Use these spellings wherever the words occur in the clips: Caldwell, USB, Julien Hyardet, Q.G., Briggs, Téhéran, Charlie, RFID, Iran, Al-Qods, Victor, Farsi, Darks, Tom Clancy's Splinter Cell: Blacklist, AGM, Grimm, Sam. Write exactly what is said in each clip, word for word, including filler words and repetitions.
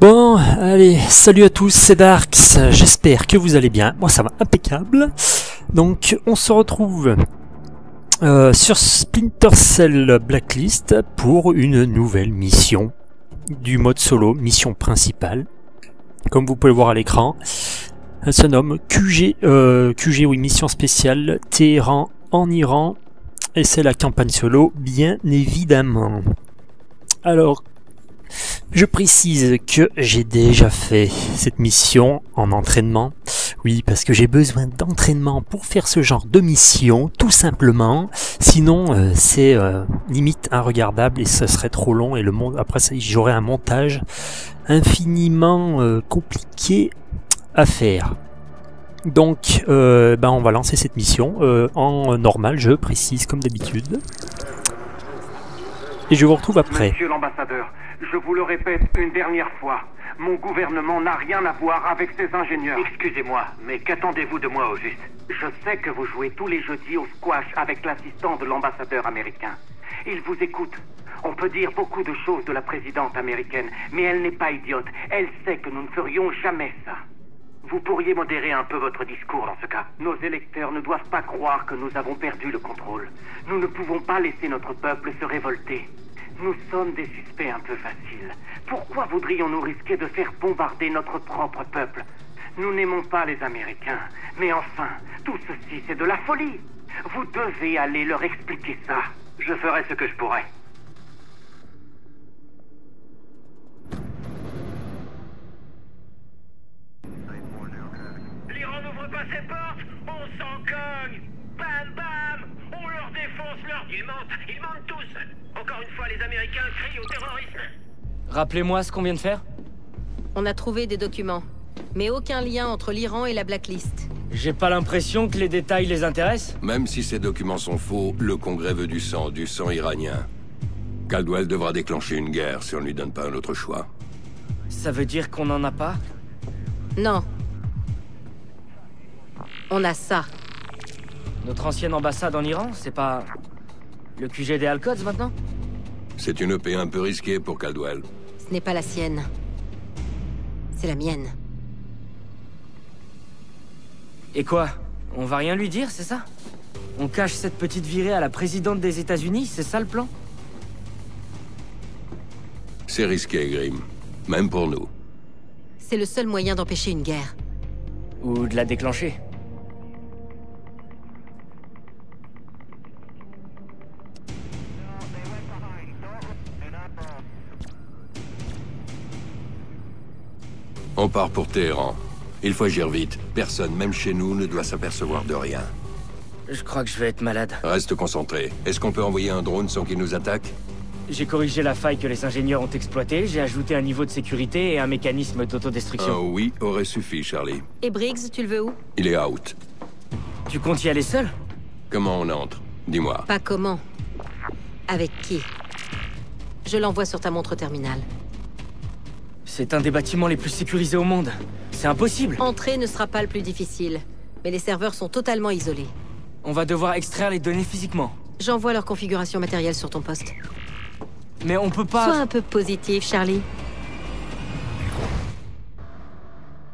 Bon, allez, salut à tous, c'est Darks, j'espère que vous allez bien, moi ça va impeccable. Donc on se retrouve euh, sur Splinter Cell Blacklist pour une nouvelle mission du mode solo, mission principale. Comme vous pouvez le voir à l'écran, elle se nomme Q G, euh, Q G, oui, mission spéciale, Téhéran en Iran, et c'est la campagne solo, bien évidemment. Alors, je précise que j'ai déjà fait cette mission en entraînement. Oui, parce que j'ai besoin d'entraînement pour faire ce genre de mission, tout simplement. Sinon, euh, c'est euh, limite inregardable et ça serait trop long. Et le monde, après, j'aurais un montage infiniment euh, compliqué à faire. Donc, euh, ben, on va lancer cette mission euh, en normal, je précise, comme d'habitude. Et je vous retrouve après. Monsieur l'ambassadeur, je vous le répète une dernière fois, mon gouvernement n'a rien à voir avec ces ingénieurs. Excusez-moi, mais qu'attendez-vous de moi au juste? Je sais que vous jouez tous les jeudis au squash avec l'assistant de l'ambassadeur américain. Il vous écoute. On peut dire beaucoup de choses de la présidente américaine, mais elle n'est pas idiote. Elle sait que nous ne ferions jamais ça. Vous pourriez modérer un peu votre discours dans ce cas. Nos électeurs ne doivent pas croire que nous avons perdu le contrôle. Nous ne pouvons pas laisser notre peuple se révolter. Nous sommes des suspects un peu faciles. Pourquoi voudrions-nous risquer de faire bombarder notre propre peuple? Nous n'aimons pas les Américains. Mais enfin, tout ceci, c'est de la folie. Vous devez aller leur expliquer ça. Je ferai ce que je pourrai. L'Iran n'ouvre pas ses portes, on s'en cogne. Bam, bam, on leur défonce leur... Ils mentent, ils mentent tous. Encore une fois, les Américains crient au terrorisme. Rappelez-moi ce qu'on vient de faire. On a trouvé des documents, mais aucun lien entre l'Iran et la blacklist. J'ai pas l'impression que les détails les intéressent. Même si ces documents sont faux, le Congrès veut du sang, du sang iranien. Caldwell devra déclencher une guerre si on ne lui donne pas un autre choix. Ça veut dire qu'on n'en a pas? Non. On a ça. Notre ancienne ambassade en Iran, c'est pas... le Q G des Al-Qods, maintenant? C'est une E P un peu risquée pour Caldwell. Ce n'est pas la sienne. C'est la mienne. Et quoi? On va rien lui dire, c'est ça? On cache cette petite virée à la présidente des États-Unis, c'est ça le plan? C'est risqué, Grimm. Même pour nous. C'est le seul moyen d'empêcher une guerre. Ou de la déclencher. On part pour Téhéran. Il faut agir vite. Personne, même chez nous, ne doit s'apercevoir de rien. Je crois que je vais être malade. Reste concentré. Est-ce qu'on peut envoyer un drone sans qu'il nous attaque? J'ai corrigé la faille que les ingénieurs ont exploitée, j'ai ajouté un niveau de sécurité et un mécanisme d'autodestruction. Un oui aurait suffi, Charlie. Et Briggs, tu le veux où? Il est out. Tu comptes y aller seul? Comment on entre? Dis-moi. Pas comment. Avec qui? Je l'envoie sur ta montre terminale. C'est un des bâtiments les plus sécurisés au monde. C'est impossible. Entrer ne sera pas le plus difficile, mais les serveurs sont totalement isolés. On va devoir extraire les données physiquement. J'envoie leur configuration matérielle sur ton poste. Mais on peut pas... Sois un peu positif, Charlie.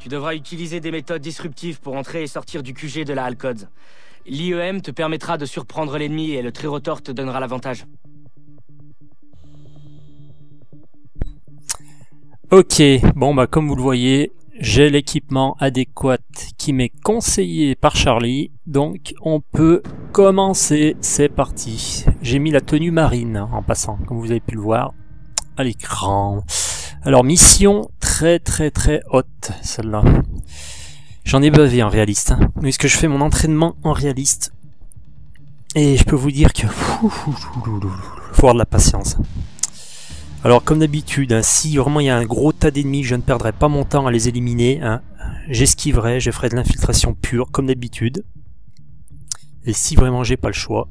Tu devras utiliser des méthodes disruptives pour entrer et sortir du Q G de la Al-Qods. L'I E M te permettra de surprendre l'ennemi et le trirotor te donnera l'avantage. Ok, bon bah comme vous le voyez, j'ai l'équipement adéquat qui m'est conseillé par Charlie, donc on peut commencer, c'est parti. J'ai mis la tenue marine en passant, comme vous avez pu le voir à l'écran. Alors mission très très très haute, celle-là. J'en ai bavé en réaliste, hein, puisque je fais mon entraînement en réaliste. Et je peux vous dire que... faut avoir de la patience. Alors comme d'habitude, hein, si vraiment il y a un gros tas d'ennemis, je ne perdrai pas mon temps à les éliminer. Hein. J'esquiverai, je ferai de l'infiltration pure, comme d'habitude. Et si vraiment j'ai pas le choix,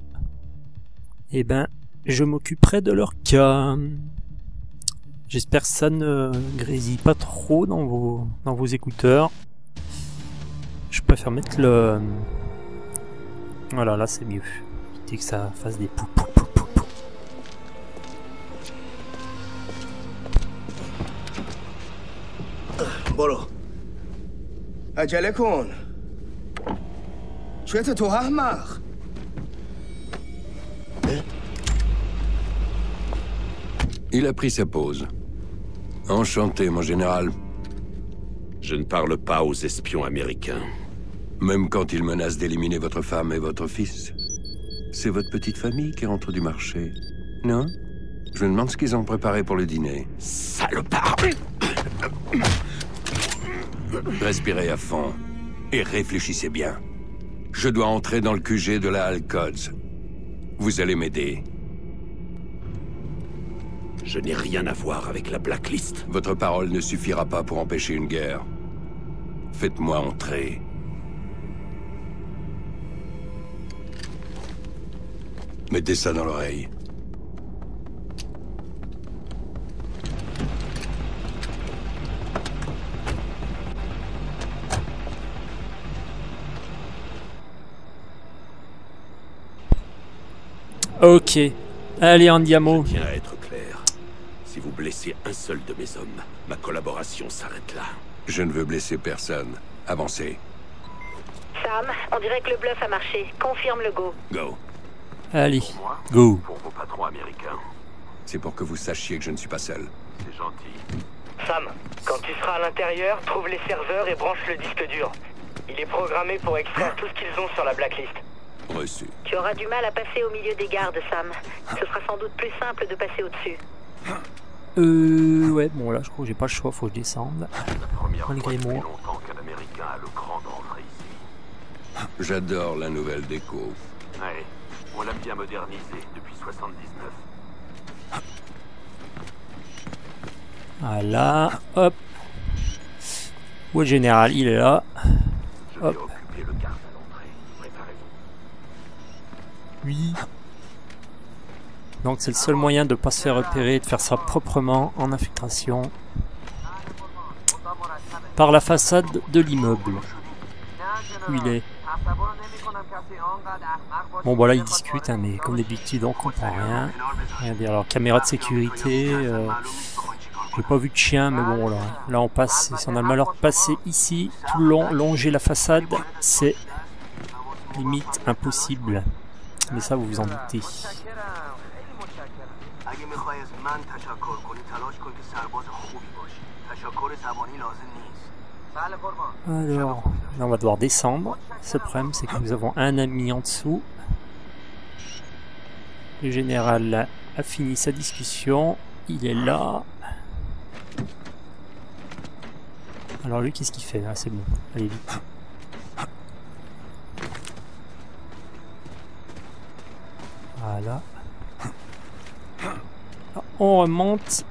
eh ben, je m'occuperai de leur cas. J'espère que ça ne grésille pas trop dans vos, dans vos écouteurs. Je préfère mettre le... Voilà, là c'est mieux. Éviter que ça fasse des pou pou pou pou pou. برو عجله کن چه تو احمق Il a pris sa pause. Enchanté, mon général. Je ne parle pas aux espions américains. Même quand ils menacent d'éliminer votre femme et votre fils. C'est votre petite famille qui rentre du marché, non? Je me demande ce qu'ils ont préparé pour le dîner. Salopard! Respirez à fond et réfléchissez bien. Je dois entrer dans le Q G de la Al-Qods. Vous allez m'aider. Je n'ai rien à voir avec la Blacklist. Votre parole ne suffira pas pour empêcher une guerre. Faites-moi entrer. Mettez ça dans l'oreille. Ok. Allez, Andiamo. Je tiens à être clair. Si vous blessez un seul de mes hommes, ma collaboration s'arrête là. Je ne veux blesser personne. Avancez. Sam, on dirait que le bluff a marché. Confirme le go. Go. Allez, pour moi, go. Pour vos patrons américains. C'est pour que vous sachiez que je ne suis pas seul. C'est gentil. Sam, quand tu seras à l'intérieur, trouve les serveurs et branche le disque dur. Il est programmé pour extraire tout ce qu'ils ont sur la Blacklist. Reçu. Tu auras du mal à passer au milieu des gardes, Sam. Ce sera sans doute plus simple de passer au-dessus. Euh... Ouais, bon là, je crois que j'ai pas le choix, faut que je descende. Malgré moi. J'adore la nouvelle déco. Ouais. On l'a bien modernisé depuis soixante-dix-neuf. Voilà, hop. Où est le général? Il est là. Hop. Oui. Donc c'est le seul moyen de ne pas se faire repérer et de faire ça proprement en infiltration. Par la façade de l'immeuble. Où il est? Bon bah là ils discutent hein, mais comme d'habitude on comprend rien. Regardez alors caméra de sécurité, euh, j'ai pas vu de chien mais bon là, là on passe, si on a le malheur de passer ici, tout le long, longer la façade, c'est limite impossible. Mais ça vous vous en doutez. Alors, là on va devoir descendre. Ce problème, c'est que nous avons un ami en dessous. Le général a fini sa discussion. Il est là. Alors lui, qu'est-ce qu'il fait? Ah, c'est bon. Allez vite. Voilà. Alors, on remonte.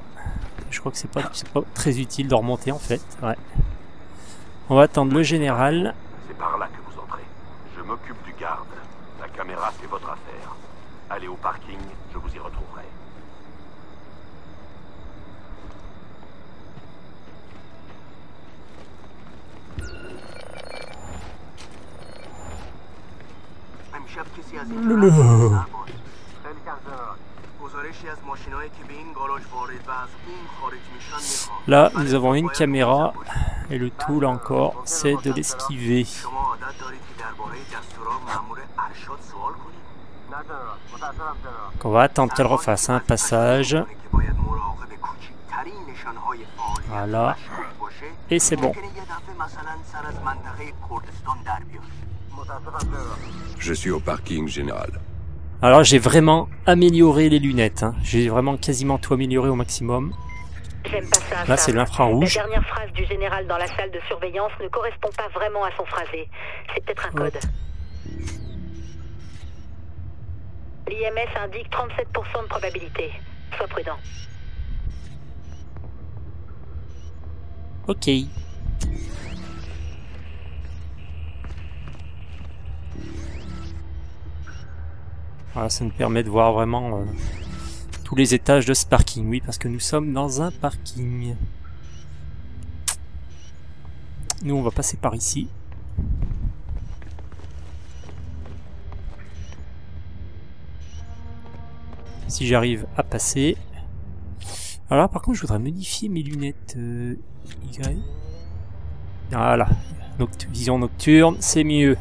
Je crois que c'est pas, c'est pas très utile de remonter en fait. Ouais. On va attendre le général. C'est par là que vous entrez. Je m'occupe du garde. La caméra, c'est votre affaire. Allez au parking, je vous y retrouverai. Là, nous avons une caméra. Et le tout, là encore, c'est de l'esquiver. On va attendre qu'elle refasse un passage. Voilà. Et c'est bon. Je suis au parking général. Alors, j'ai vraiment amélioré les lunettes. Hein. J'ai vraiment quasiment tout amélioré au maximum. J'aime pas ça. Là, c'est l'infrarouge. La dernière phrase du général dans la salle de surveillance ne correspond pas vraiment à son phrasé. C'est peut-être un code. Ouais. L'I M S indique trente-sept pour cent de probabilité. Sois prudent. Ok. Voilà, ça nous permet de voir vraiment... Euh... les étages de ce parking, oui, parce que nous sommes dans un parking. Nous, on va passer par ici. Si j'arrive à passer. Alors, par contre, je voudrais modifier mes lunettes euh, Y. Voilà, Noct- vision nocturne, c'est mieux.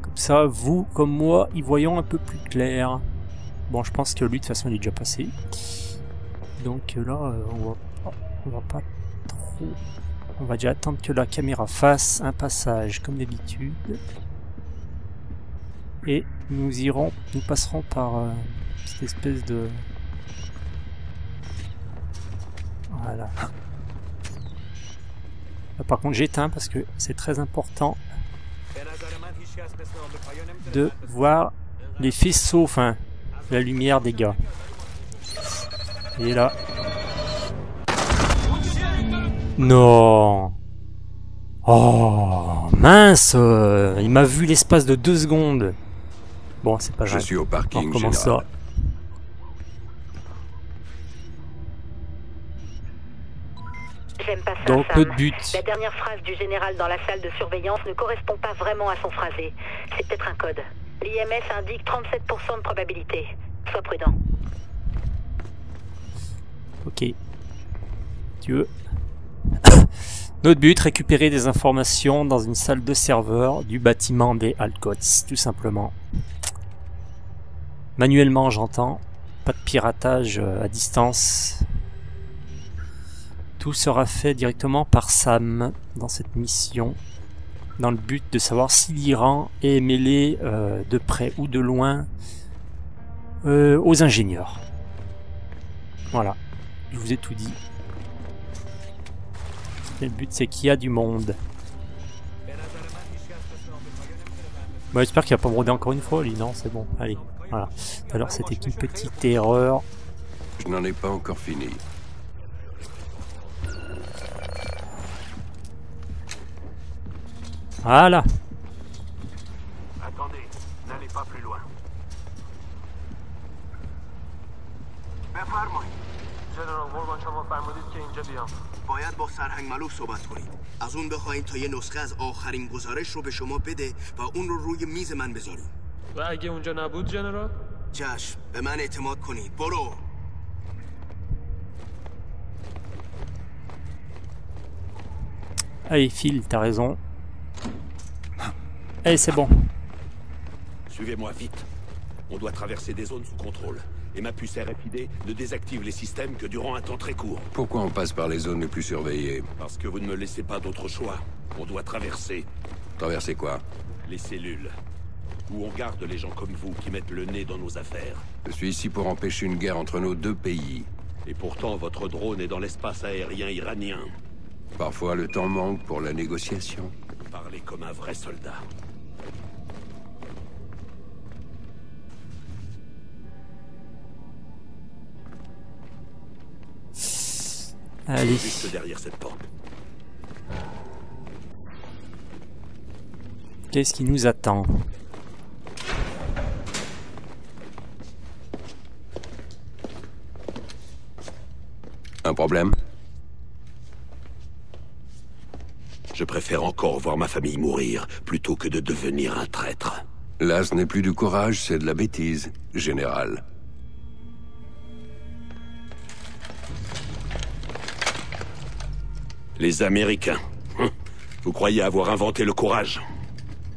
Comme ça, vous, comme moi, y voyons un peu plus clair. Bon, je pense que lui, de toute façon, il est déjà passé. Donc là, on va, oh, on va pas trop... On va déjà attendre que la caméra fasse un passage, comme d'habitude. Et nous irons, nous passerons par euh, cette espèce de... Voilà. Là, par contre, j'éteins parce que c'est très important de voir les faisceaux, enfin, la lumière des gars. Et là... Non. Oh mince, il m'a vu l'espace de deux secondes. Bon, c'est pas grave. Je suis au parking. Comment ça? J'aime pas ça. Donc notre but. La dernière phrase du général dans la salle de surveillance ne correspond pas vraiment à son phrasé. C'est peut-être un code. L'I M S indique trente-sept pour cent de probabilité. Sois prudent. Ok. Tu veux? Notre but, récupérer des informations dans une salle de serveur du bâtiment des Al-Qods, tout simplement. Manuellement, j'entends. Pas de piratage à distance. Tout sera fait directement par Sam dans cette mission, dans le but de savoir si l'Iran est mêlé euh, de près ou de loin euh, aux ingénieurs. Voilà, je vous ai tout dit. Et le but, c'est qu'il y a du monde. Bon, j'espère qu'il va pas broder encore une fois, lui. Non, c'est bon. Allez, voilà. Alors, c'était une petite erreur. Je n'en ai pas encore fini. Voilà. Attendez, n'allez pas plus loin. باید با سرهنگ ملوک صحبت کنید. از اون بخواید تا یه نسخه از آخرین گزارش رو به شما بده و اون رو روی میز من بذارید. و اگه اونجا نبود جنرال؟ چشم، به من اعتماد کنید. برو. Allez, file, t'as raison. Allez, c'est bon. Suivez-moi vite. On doit traverser des zones sous contrôle. Et ma puce R F I D ne désactive les systèmes que durant un temps très court. Pourquoi on passe par les zones les plus surveillées? Parce que vous ne me laissez pas d'autre choix. On doit traverser. Traverser quoi? Les cellules. Où on garde les gens comme vous qui mettent le nez dans nos affaires. Je suis ici pour empêcher une guerre entre nos deux pays. Et pourtant, votre drone est dans l'espace aérien iranien. Parfois, le temps manque pour la négociation. Parlez comme un vrai soldat. Allez. Juste derrière cette porte. Qu'est-ce qui nous attend? Un problème? Je préfère encore voir ma famille mourir plutôt que de devenir un traître. Là, ce n'est plus du courage, c'est de la bêtise, général. Les Américains. Vous croyez avoir inventé le courage?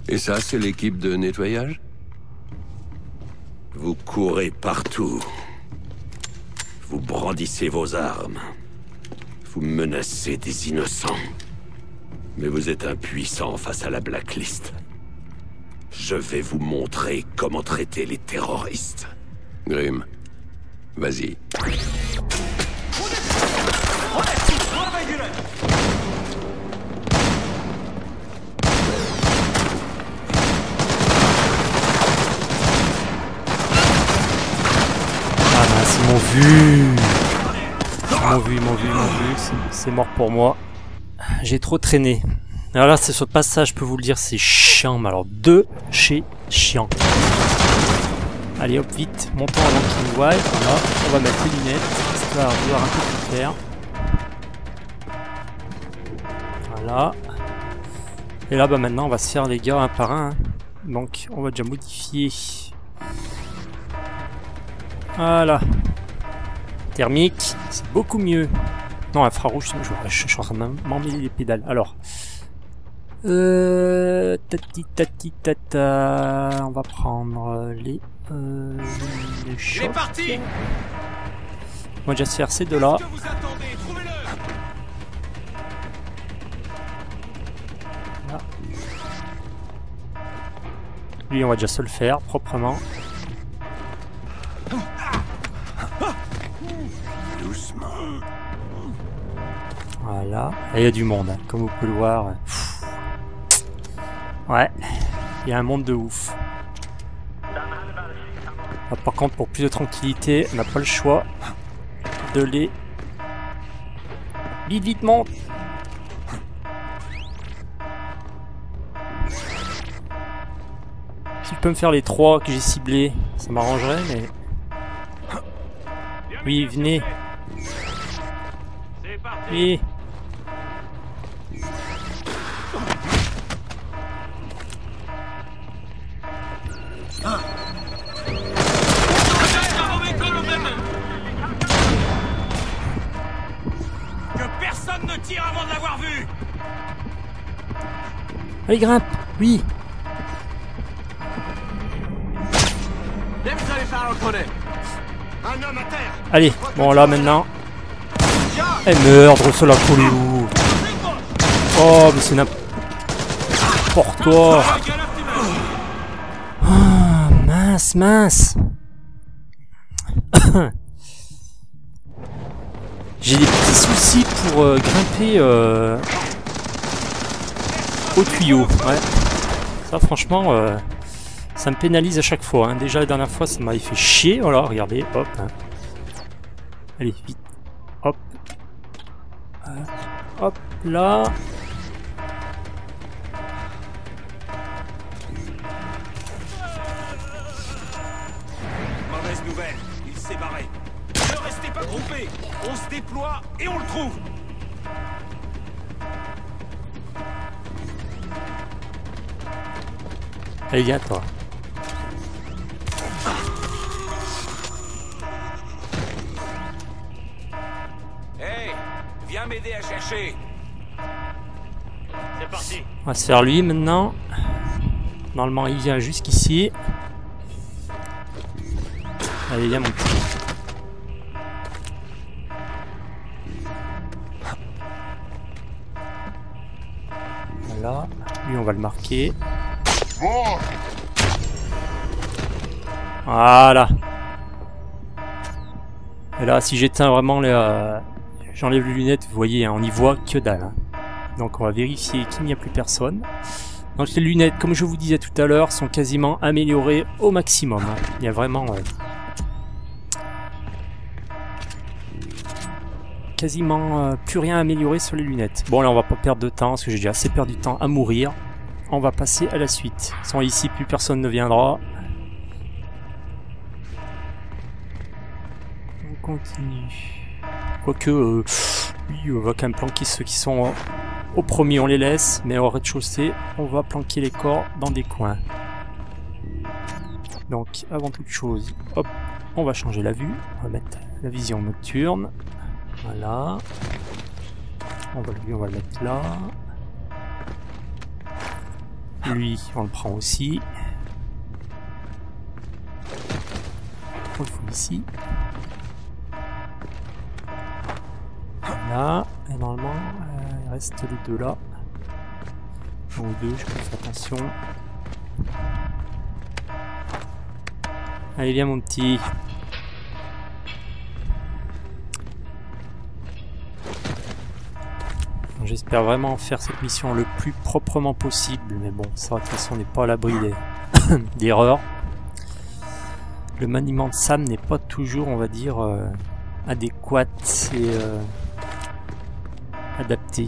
Et ça, c'est l'équipe de nettoyage? Vous courez partout. Vous brandissez vos armes. Vous menacez des innocents. Mais vous êtes impuissants face à la blacklist. Je vais vous montrer comment traiter les terroristes. Grimm, vas-y. Ils m'ont vu, ils m'ont vu, ils m'ont vu, c'est mort pour moi. J'ai trop traîné. Alors là, c'est ce passage, je peux vous le dire, c'est chiant, mais alors de chez chiant. Allez, hop, vite, montons avant qu'il nous voie. Voilà, on va mettre les lunettes, histoire de voir un peu plus clair. Voilà. Et là, bah maintenant, on va se faire les gars un par un. Hein. Donc, on va déjà modifier. Voilà. Thermique, c'est beaucoup mieux. Non, infrarouge, c'est mieux. Je suis en train de m'emmener les pédales. Alors. Euh. Tati tati tata. On va prendre les. Euh. Les chocs. C'est parti! Moi, j'ai déjà ces deux là. Là. Lui, on va déjà se le faire proprement. Doucement. Voilà. Et il y a du monde, hein, comme vous pouvez le voir. Pfff. Ouais. Il y a un monde de ouf. Ah, par contre, pour plus de tranquillité, on n'a pas le choix de les... Vite, vite, monte. Si je peux me faire les trois que j'ai ciblés, ça m'arrangerait, mais... Oui, venez. Oui. Que personne ne tire avant de l'avoir vu. Allez, grimpe. Oui. Allez, bon là maintenant. Elle meurt, cela pour les loups. Oh, mais c'est n'importe quoi. Oh, mince, mince. J'ai des petits soucis pour euh, grimper euh, au tuyau. Ouais. Ça, franchement, euh, ça me pénalise à chaque fois. Hein. Déjà, la dernière fois, ça m'avait fait chier. Voilà, regardez, hop. Allez, vite. Hop. Hop là. Mauvaise nouvelle, il s'est barré. Ne restez pas groupés. On se déploie et on le trouve. Allez, viens toi. M'aider à chercher. C'est parti. On va se faire lui maintenant. Normalement, il vient jusqu'ici. Allez, viens mon petit. Voilà. Lui, on va le marquer. Voilà. Et là, si j'éteins vraiment les... Euh J'enlève les lunettes, vous voyez, hein, on n'y voit que dalle. Hein. Donc on va vérifier qu'il n'y a plus personne. Donc les lunettes, comme je vous disais tout à l'heure, sont quasiment améliorées au maximum. Hein. Il y a vraiment... Euh, quasiment euh, plus rien amélioré sur les lunettes. Bon là on va pas perdre de temps, parce que j'ai déjà assez perdu de temps à mourir. On va passer à la suite. Sans ici, plus personne ne viendra. On continue. Quoique, euh, oui, on va quand même planquer ceux qui sont euh, au premier, on les laisse, mais au rez-de-chaussée, on va planquer les corps dans des coins. Donc, avant toute chose, hop, on va changer la vue, on va mettre la vision nocturne, voilà, on va, lui, on va le mettre là, lui, on le prend aussi, on le fout ici. Là, et normalement, euh, il reste les deux là. Ou deux, je fais attention. Allez, viens mon petit. J'espère vraiment faire cette mission le plus proprement possible, mais bon, ça de toute façon on n'est pas à l'abri d'erreurs. Le maniement de Sam n'est pas toujours, on va dire, euh, adéquat et... Euh, adapté.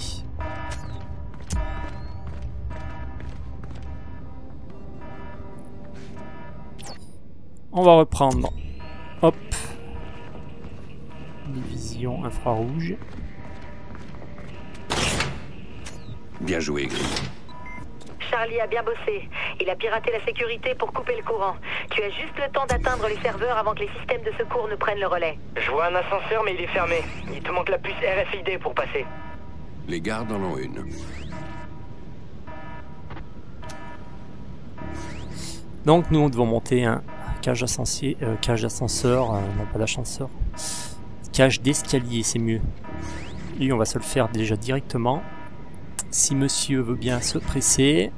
On va reprendre. Hop. Division infrarouge. Bien joué, Grimm. Charlie a bien bossé. Il a piraté la sécurité pour couper le courant. Tu Tu as juste le temps d'atteindre les serveurs avant que les systèmes de secours ne prennent le relais. Je vois un ascenseur, mais il est fermé. Il te manque la puce R F I D pour passer. Les gardes en ont une. Donc nous devons monter un cage ascensier, euh, cage d'ascenseur, euh, non pas d'ascenseur, cage d'escalier, c'est mieux. Et on va se le faire déjà directement. Si monsieur veut bien se presser.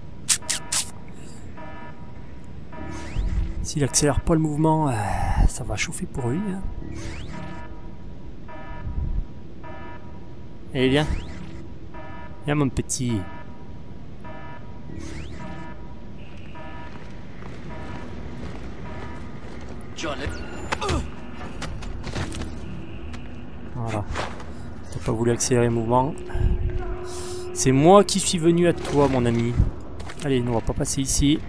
S'il accélère pas le mouvement, euh, ça va chauffer pour lui. Hein. Allez, viens. Viens mon petit. Voilà. T'as pas voulu accélérer le mouvement. C'est moi qui suis venu à toi, mon ami. Allez, nous on va pas passer ici.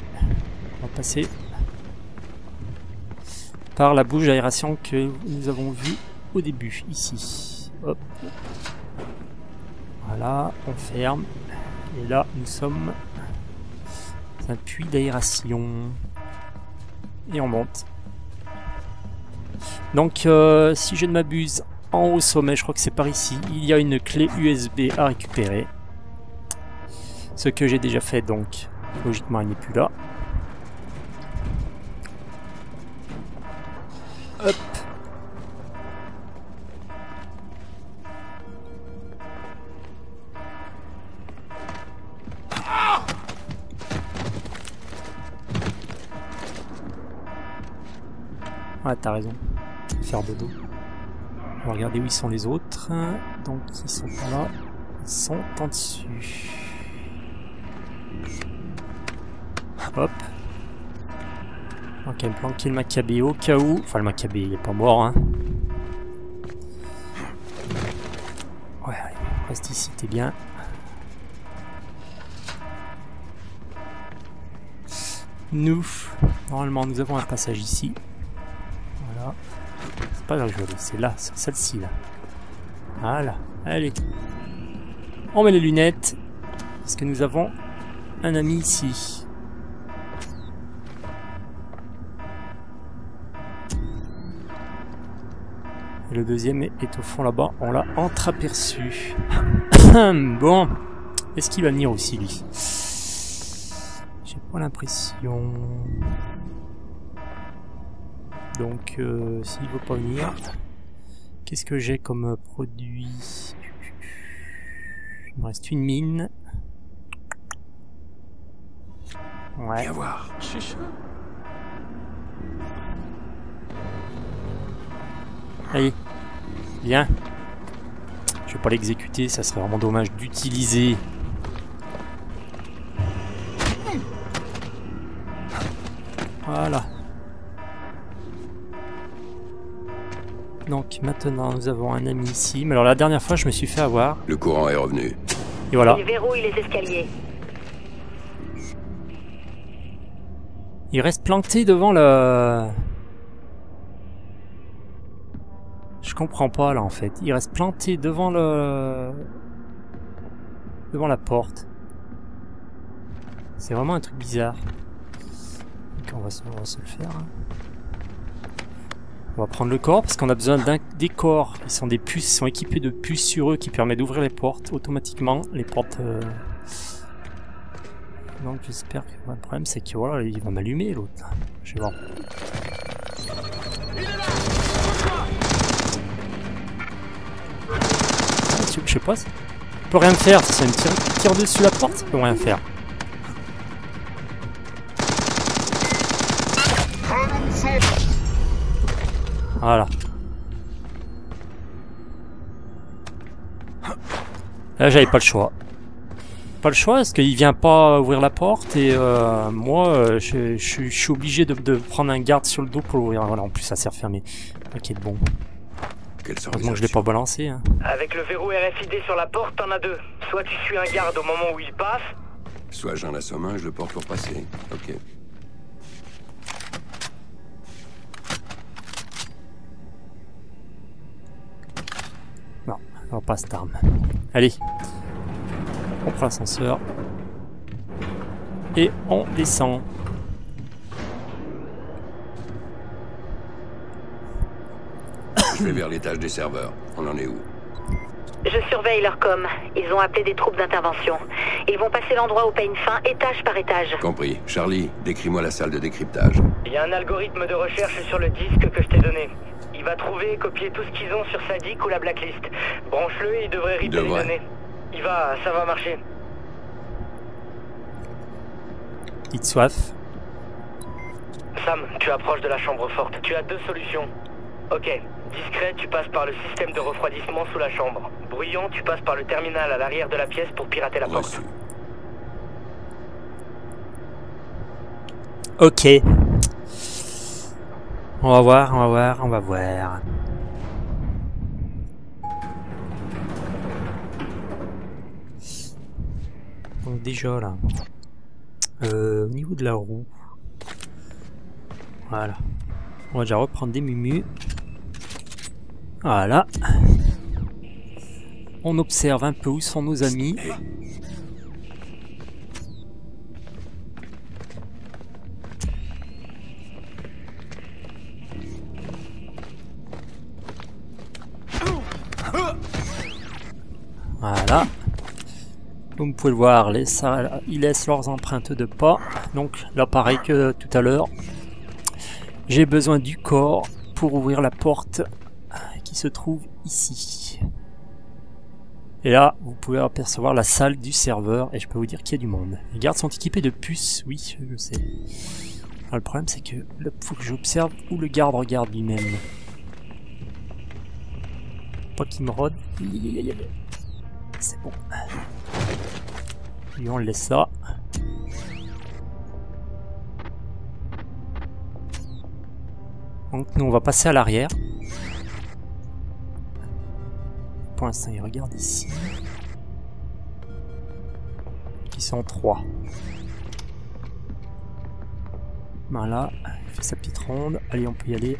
On va passer par la bouche d'aération que nous avons vue au début. Ici. Hop. Voilà, on ferme. Et là, nous sommes dans un puits d'aération. Et on monte. Donc, euh, si je ne m'abuse, en haut au sommet, je crois que c'est par ici, il y a une clé U S B à récupérer. Ce que j'ai déjà fait, donc, logiquement, elle n'est plus là. Hop. Ah, t'as raison. Faire de dos. On va regarder où ils sont les autres. Donc ils sont pas là. Ils sont en dessus. Hop. Donc elle me planquait le Maccabée au cas où. Enfin le Maccabée il est pas mort hein. Ouais, allez, reste ici, t'es bien. Nous, normalement nous avons un passage ici. Voilà. C'est pas grave, je vais aller. C'est là, sur celle-ci là. Voilà. Allez. On met les lunettes. Parce que nous avons un ami ici. Et le deuxième est au fond là-bas. On l'a entreaperçu. Bon. Est-ce qu'il va venir aussi lui? J'ai pas l'impression. Donc, euh, s'il veut pas venir, qu'est-ce que j'ai comme produit? Il me reste une mine. Ouais. Viens voir. Allez, viens. Je vais pas l'exécuter, ça serait vraiment dommage d'utiliser. Voilà. Donc maintenant nous avons un ami ici, mais alors la dernière fois je me suis fait avoir. Le courant est revenu. Et voilà. Il verrouille les escaliers. Il reste planté devant le... Je comprends pas là en fait. Il reste planté devant le... Devant la porte. C'est vraiment un truc bizarre. Donc, on va se, on va se le faire. Hein. On va prendre le corps parce qu'on a besoin d'un des corps. Ils sont des puces, ils sont équipés de puces sur eux qui permettent d'ouvrir les portes automatiquement. Les portes. Euh... Donc j'espère que le problème c'est que voilà, il va m'allumer l'autre. Je vais voir. Je sais pas. Il peut rien faire. Si ça me tire, tire dessus la porte, ça peut rien faire. Voilà. Là j'avais pas le choix. Pas le choix parce qu'il vient pas ouvrir la porte et euh, moi je, je, je suis obligé de, de prendre un garde sur le dos pour l'ouvrir. Voilà, en plus ça s'est refermé. Ok, bon. Heureusement que je l'ai pas balancé. Hein. Avec le verrou R F I D sur la porte, t'en as deux. Soit tu suis un garde au moment où il passe. Soit j'en assomme un, je le porte pour passer. Ok. On va pas cette arme. Allez. On prend l'ascenseur. Et on descend. soufflé vers l'étage des serveurs. On en est où? Je surveille leur com. Ils ont appelé des troupes d'intervention. Ils vont passer l'endroit au peigne fin, étage par étage. Compris. Charlie, décris-moi la salle de décryptage. Il y a un algorithme de recherche sur le disque que je t'ai donné. Il va trouver et copier tout ce qu'ils ont sur Sadik ou la blacklist. Branche-le et il devrait riper les données. Il va, ça va marcher. Hit soif. Sam, tu approches de la chambre forte. Tu as deux solutions. Ok. Discret, tu passes par le système de refroidissement sous la chambre. Bruyant, tu passes par le terminal à l'arrière de la pièce pour pirater la porte. Ok. On va voir, on va voir, on va voir. Donc déjà là. Euh, au niveau de la roue. Voilà. On va déjà reprendre des mumus. Voilà. On observe un peu où sont nos amis. Voilà. Comme vous pouvez le voir, les, ça, ils laissent leurs empreintes de pas. Donc là, pareil que tout à l'heure. J'ai besoin du corps pour ouvrir la porte. Qui se trouve ici. Et là, vous pouvez apercevoir la salle du serveur et je peux vous dire qu'il y a du monde. Les gardes sont équipés de puces, oui, je sais. Alors, le problème, c'est que là, faut que j'observe où le garde regarde lui-même. Pas qu'il me rôde. C'est bon. Et on laisse ça. Donc, nous, on va passer à l'arrière. Pour l'instant, ils regardent ici. Ils sont trois. Voilà, il fait sa petite ronde. Allez, on peut y aller.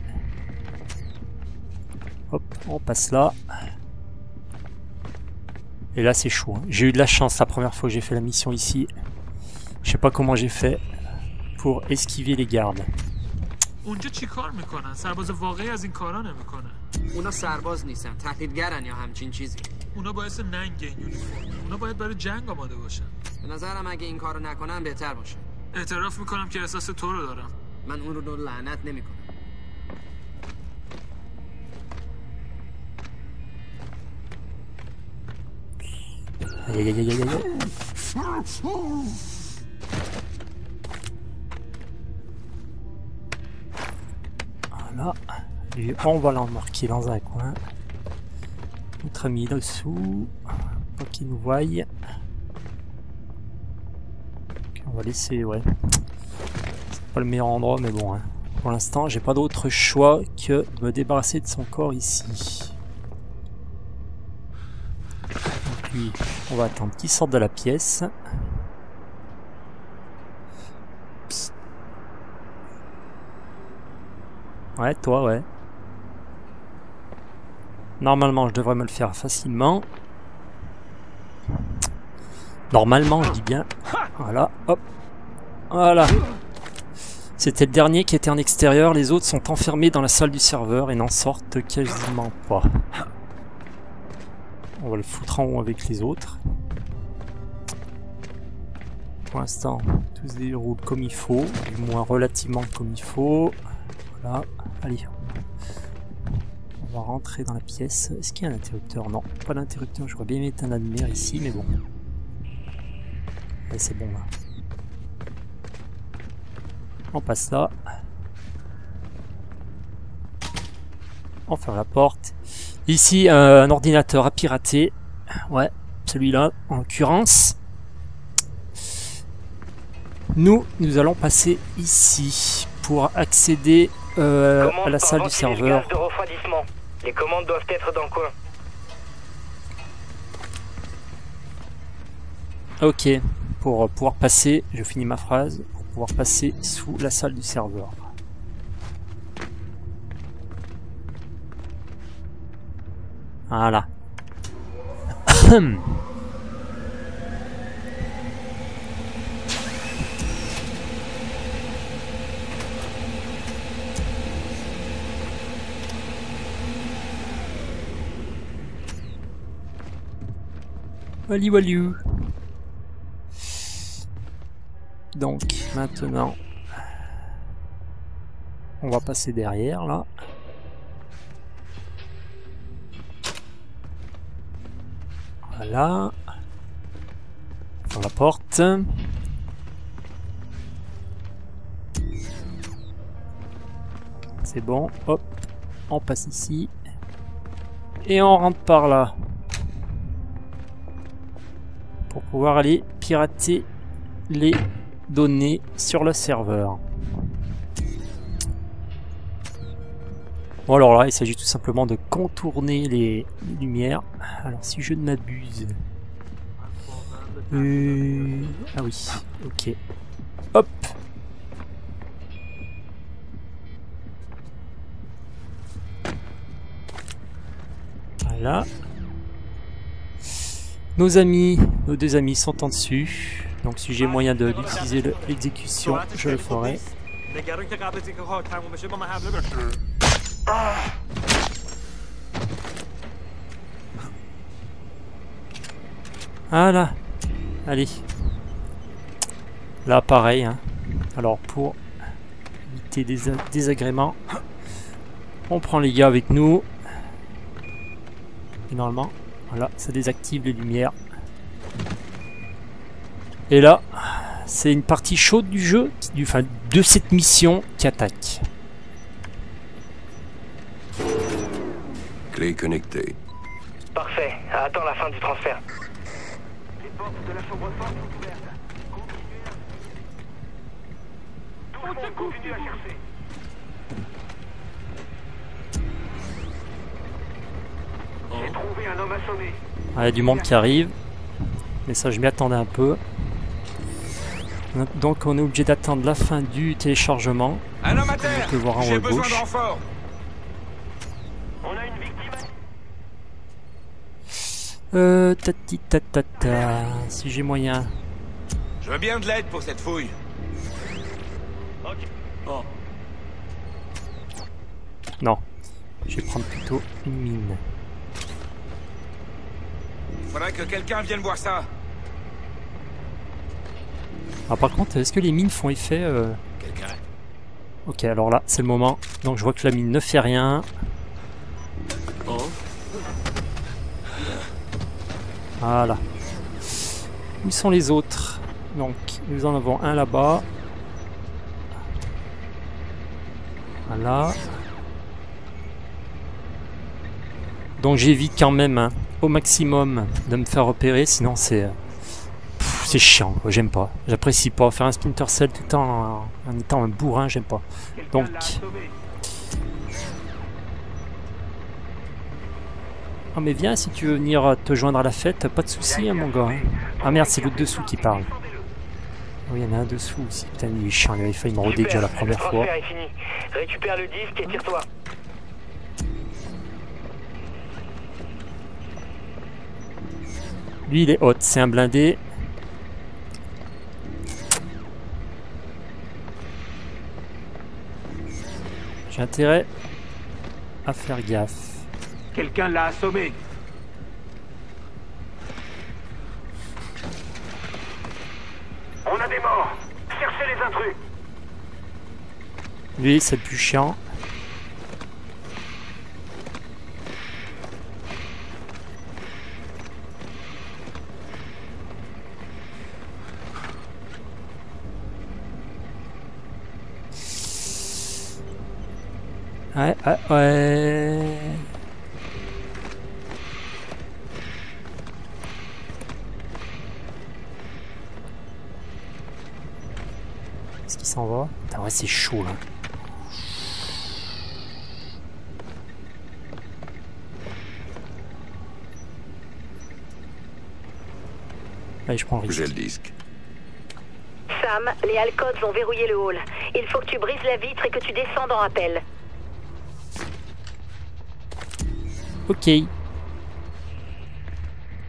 Hop, on passe là. Et là, c'est chaud. Hein. J'ai eu de la chance la première fois que j'ai fait la mission ici. Je sais pas comment j'ai fait pour esquiver les gardes. اونا سرباز نیستن تحلیلگرن یا همچین چیزی اونا باعث ننگ این یونیفرمن اونا باید برای جنگ آماده باشن به نظرم اگه این کارو نکنن بهتر باشه اعتراف میکنم که احساس تو رو دارم من اون رو لعنت نمیکنم حالا Et on va l'embarquer dans un coin. Notre ami là-dessous, pas qu'il nous voie. Okay, on va laisser, ouais. C'est pas le meilleur endroit, mais bon. Hein. Pour l'instant, j'ai pas d'autre choix que de me débarrasser de son corps ici. Donc lui, on va attendre qu'il sorte de la pièce. Psst. Ouais, toi, ouais. Normalement, je devrais me le faire facilement. Normalement, je dis bien. Voilà, hop. Voilà. C'était le dernier qui était en extérieur. Les autres sont enfermés dans la salle du serveur et n'en sortent quasiment pas. On va le foutre en haut avec les autres. Pour l'instant, tout se déroule comme il faut. Du moins, relativement comme il faut. Voilà. Allez. On va rentrer dans la pièce. Est-ce qu'il y a un interrupteur? Non, pas d'interrupteur. J'aurais bien mis un lumière ici, mais bon. C'est bon là. On passe là. On ferme la porte. Ici, euh, un ordinateur à pirater. Ouais, celui-là en l'occurrence. Nous, nous allons passer ici pour accéder euh, à la salle du serveur. Les commandes doivent être dans le coin. Ok, pour pouvoir passer, je finis ma phrase, pour pouvoir passer sous la salle du serveur. Voilà. Wally Wally. Donc maintenant on va passer derrière là. Voilà. Dans la porte. C'est bon. Hop. On passe ici. Et on rentre par là. Pour pouvoir aller pirater les données sur le serveur. Bon alors là, il s'agit tout simplement de contourner les lumières. Alors si je ne m'abuse... Euh... Ah oui, ok. Hop. Voilà. Nos amis, nos deux amis sont en dessus. Donc si j'ai moyen de l'utiliser l'exécution, je le ferai. Voilà. Allez. Là pareil. Hein. Alors pour éviter des désagréments, on prend les gars avec nous. Et normalement, voilà, ça désactive les lumières. Et là, c'est une partie chaude du jeu, du, enfin, de cette mission qui attaque. Clé connectée. Parfait, attends la fin du transfert. Les portes de la chambre forte sont ouvertes. Continuez à... Tout le monde continue à chercher. J'ai trouvé un homme assommé. Il y a du monde qui arrive. Mais ça, je m'y attendais un peu. Donc on est obligé d'attendre la fin du téléchargement. Un homme à terre. J'ai besoin de renfort. On a une victime. Euh tati tata tata. Si j'ai moyen. Je veux bien de l'aide pour cette fouille. Ok. Oh. Non. Je vais prendre plutôt une mine. Faudrait que quelqu'un vienne voir ça. Ah, par contre, est-ce que les mines font effet euh... Ok, alors là, c'est le moment. Donc je vois que la mine ne fait rien. Oh. Voilà. Où sont les autres? Donc, nous en avons un là-bas. Voilà. Donc j'évite quand même hein, au maximum de me faire repérer, sinon c'est... C'est chiant, j'aime pas. J'apprécie pas. Faire un Splinter Cell tout en, en étant un bourrin, j'aime pas. Donc... Oh mais viens, si tu veux venir te joindre à la fête, pas de soucis hein, mon gars. Ah merde, c'est l'autre dessous qui parle. Oui, il y en a un dessous aussi. Putain, il est chiant, il avait failli me roder déjà la première fois. Récupère le disque et tire-toi. Lui, il est hot, c'est un blindé. J'ai intérêt à faire gaffe. Quelqu'un l'a assommé. On a des morts. Cherchez les intrus. Lui, c'est le plus chiant. Ouais, ouais, ouais. Est-ce qu'il s'en va? Putain, ouais, c'est chaud là. Allez, je prends le risque. J'ai le disque. Sam, les Al-Qods ont verrouillé le hall. Il faut que tu brises la vitre et que tu descendes en rappel. Ok.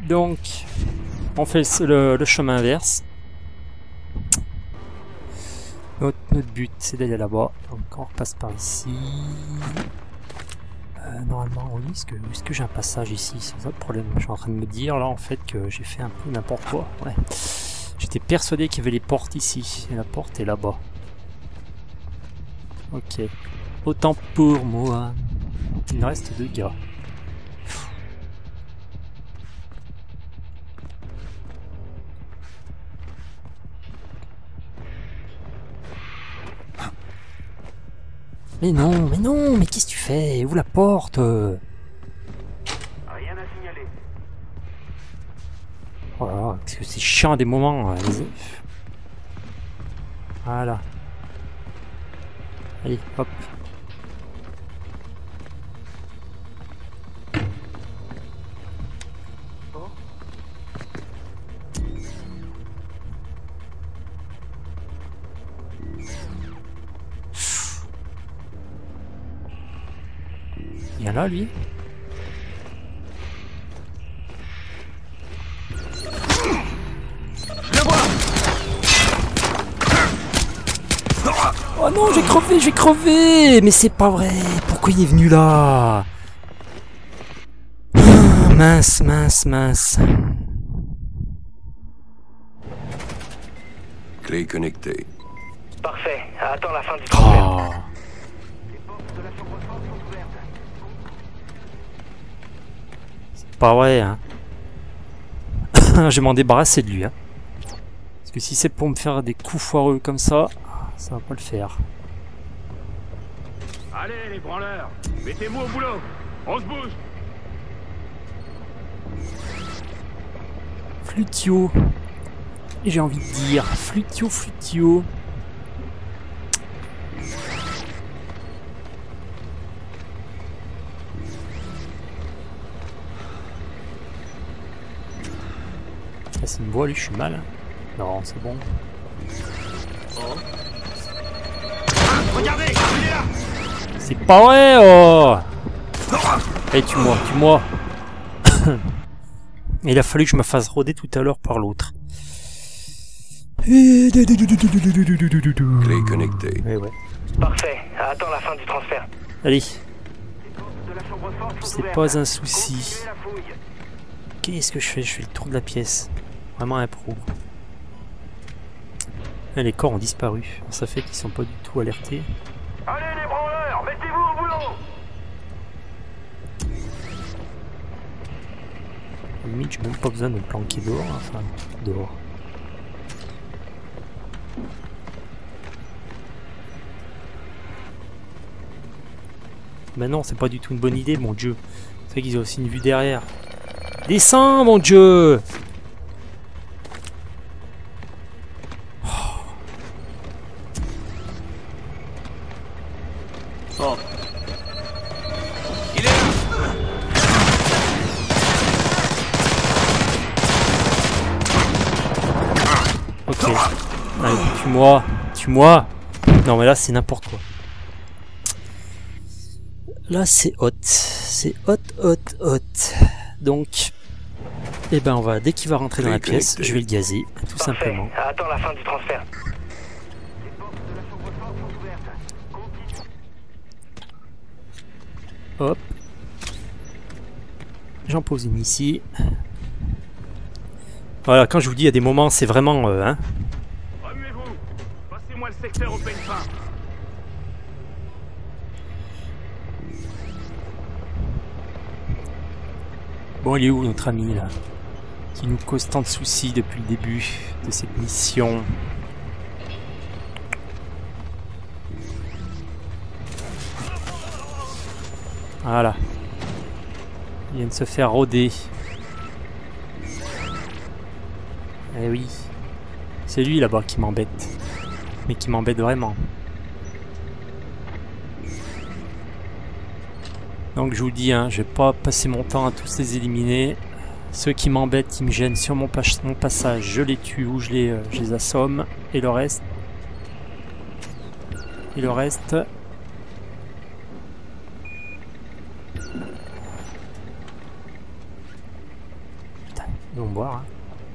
Donc, on fait le, le chemin inverse. Notre, notre but, c'est d'aller là-bas. Donc, on repasse par ici. Euh, Normalement oui, est-ce que, est-ce que j'ai un passage ici? C'est ça le problème, je suis en train de me dire là en fait que j'ai fait un peu n'importe quoi, ouais. J'étais persuadé qu'il y avait les portes ici, et la porte est là-bas. Ok, autant pour moi. Il me reste deux gars. Mais non, mais non, mais qu'est-ce que tu fais? Où la porte? Rien à signaler. Oh là là, parce que c'est chiant à des moments. Voilà. Allez, hop. Il y en a là, lui. Je le vois. Oh non, j'ai crevé, j'ai crevé. Mais c'est pas vrai. Pourquoi il est venu là? Ah, mince, mince, mince. Clé connectée. Parfait. Attends la fin du tunnel. Pas vrai, hein. Je vais m'en débarrasser de lui, hein. Parce que si c'est pour me faire des coups foireux comme ça, ça va pas le faire. Allez les branleurs, mettez-vous au boulot, on se bouge. Flutio, j'ai envie de dire Flutio, Flutio. C'est une voie, lui, je suis mal. Non, c'est bon. Oh. Ah, regardez, il est là. C'est pas vrai, oh. Eh, hey, tue-moi, tue-moi. Il a fallu que je me fasse rôder tout à l'heure par l'autre. Clé connectée. Ouais, ouais. Parfait, attends la fin du transfert. Allez. C'est pas un souci. Qu'est-ce que je fais? Je fais le tour de la pièce. Vraiment impro. Les corps ont disparu. Ça fait qu'ils sont pas du tout alertés. Allez les branleurs, mettez-vous au boulot. Limite, j'ai même pas besoin de me planquer dehors. Enfin, dehors. Ben non, c'est pas du tout une bonne idée, mon dieu. C'est vrai qu'ils ont aussi une vue derrière. Descends, mon dieu. Moi, tue-moi. Non mais là c'est n'importe quoi. Là c'est hot. C'est hot, hot, hot. Donc, eh ben on va, dès qu'il va rentrer dans la pièce, je vais le gazer, tout Parfait. simplement. Attends la fin du transfert. Les portes de la chambre forte sont ouvertes. Continue. Hop. J'en pose une ici. Voilà, quand je vous dis, il y a des moments, c'est vraiment... Euh, hein, le secteur au peigne fin. Bon, il est où notre ami là, qui nous cause tant de soucis depuis le début de cette mission? Voilà. Il vient de se faire rôder. Eh oui. C'est lui là-bas qui m'embête. Mais qui m'embête vraiment. Donc je vous dis, hein, je vais pas passer mon temps à tous les éliminer. Ceux qui m'embêtent, qui me gênent sur mon, pas mon passage, je les tue ou je les, euh, je les assomme. Et le reste... Et le reste... Putain, ils vont boire, hein.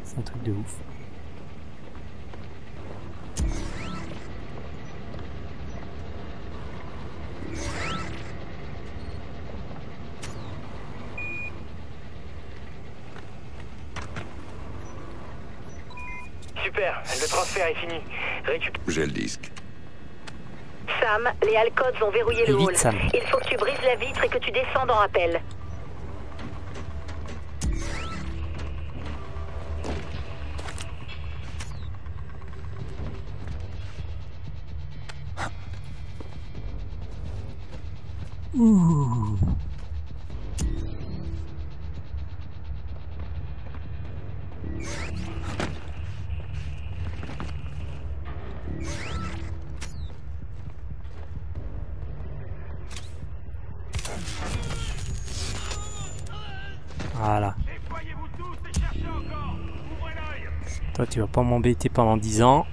C'est un truc de ouf. Super, le transfert est fini. Récup... J'ai le disque. Sam, les Al-Qods ont verrouillé le hall. Sam. Il faut que tu brises la vitre et que tu descendes en rappel. Ouh. Voilà. Toi, tu vas pas m'embêter pendant dix ans.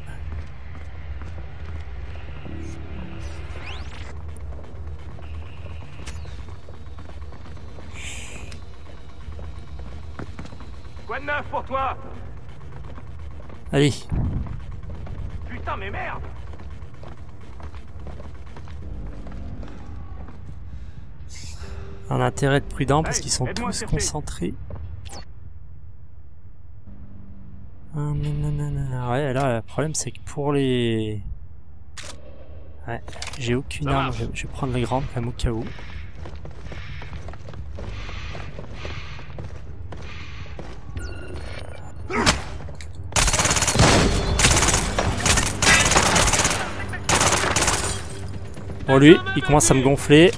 Quoi de neuf pour toi? Allez. Putain, mais merde. On a intérêt de prudent parce qu'ils sont tous concentrés. Ah, mais non, non, non. Ouais, là, le problème c'est que pour les... Ouais, j'ai aucune arme, je, je vais prendre les grandes comme au cas où. Bon, lui, il commence à me gonfler.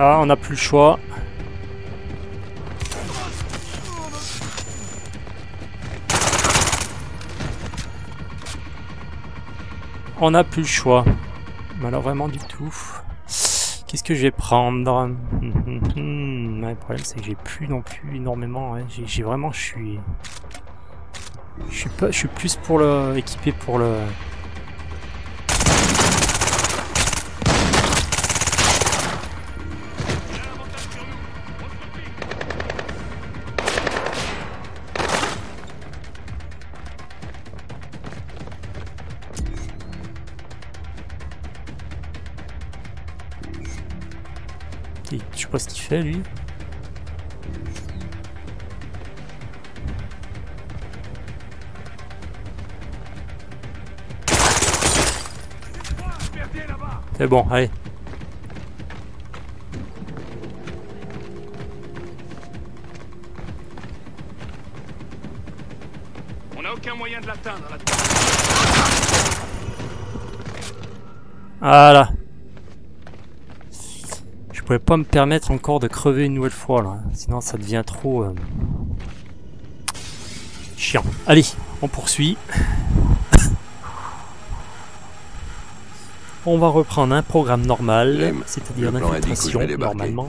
Ah, on n'a plus le choix. On n'a plus le choix. Mais alors vraiment du tout. Qu'est-ce que je vais prendre? Le problème c'est que j'ai plus non plus énormément. Hein. J'ai vraiment, je suis, je suis pas, je suis plus pour le équipé pour le. Je sais pas ce qu'il fait lui. C'est bon, allez. On n'a aucun moyen de l'atteindre. La... Voilà. Je pouvais pas me permettre encore de crever une nouvelle fois là, sinon ça devient trop euh... chiant. Allez, on poursuit. On va reprendre un programme normal, c'est-à-dire l'infiltration normalement.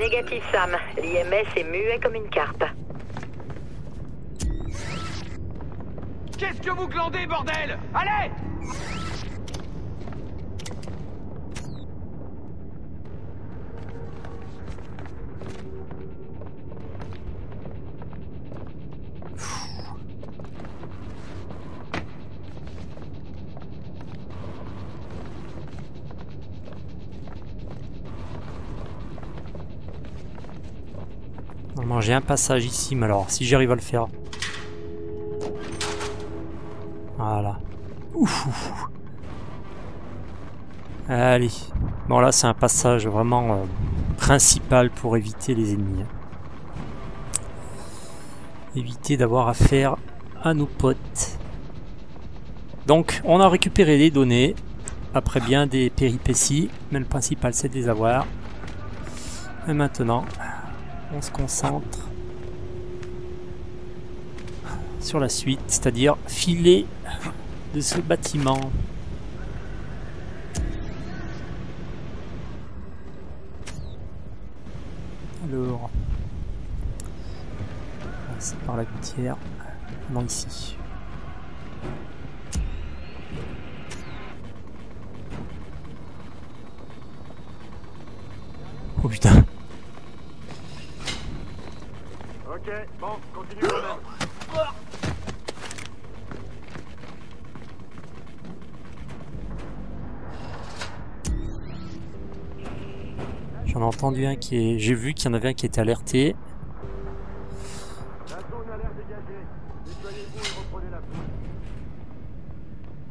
Négatif Sam, l'I M S est muet comme une carpe. Qu'est-ce que vous glandez bordel? Allez! J'ai un passage ici, mais alors si j'arrive à le faire. Voilà. Ouf, ouf. Allez. Bon là c'est un passage vraiment euh, principal pour éviter les ennemis. Éviter d'avoir affaire à nos potes. Donc on a récupéré les données. Après bien des péripéties. Mais le principal c'est de les avoir. Et maintenant... on se concentre sur la suite, c'est-à-dire filer de ce bâtiment. Alors, c'est par la gouttière, non ici. Oh putain. Ok, bon, continue. J'en ai entendu un qui est... J'ai vu qu'il y en avait un qui était alerté.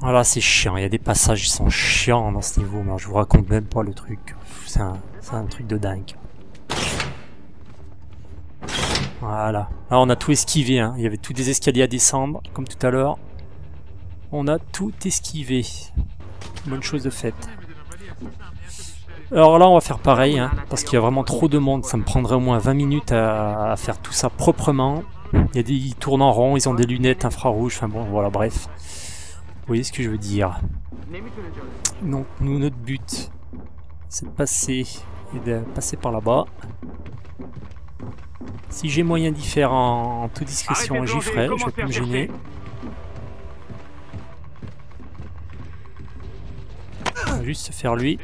Voilà, c'est chiant. Il y a des passages qui sont chiants dans ce niveau. Mais je vous raconte même pas le truc. C'est un, c'est un truc de dingue. Voilà. Là, on a tout esquivé. Hein. Il y avait tous des escaliers à descendre, comme tout à l'heure. On a tout esquivé. Bonne chose de faite. Alors là, on va faire pareil, hein, parce qu'il y a vraiment trop de monde. Ça me prendrait au moins vingt minutes à, à faire tout ça proprement. Il y a des, ils tournent en rond, ils ont des lunettes infrarouges, enfin bon, voilà, bref. Vous voyez ce que je veux dire. Donc, nous, notre but, c'est de passer, et de passer par là-bas. Si j'ai moyen d'y faire en, en toute discrétion, j'y ferai, je vais pas me gêner. On va juste se faire lui,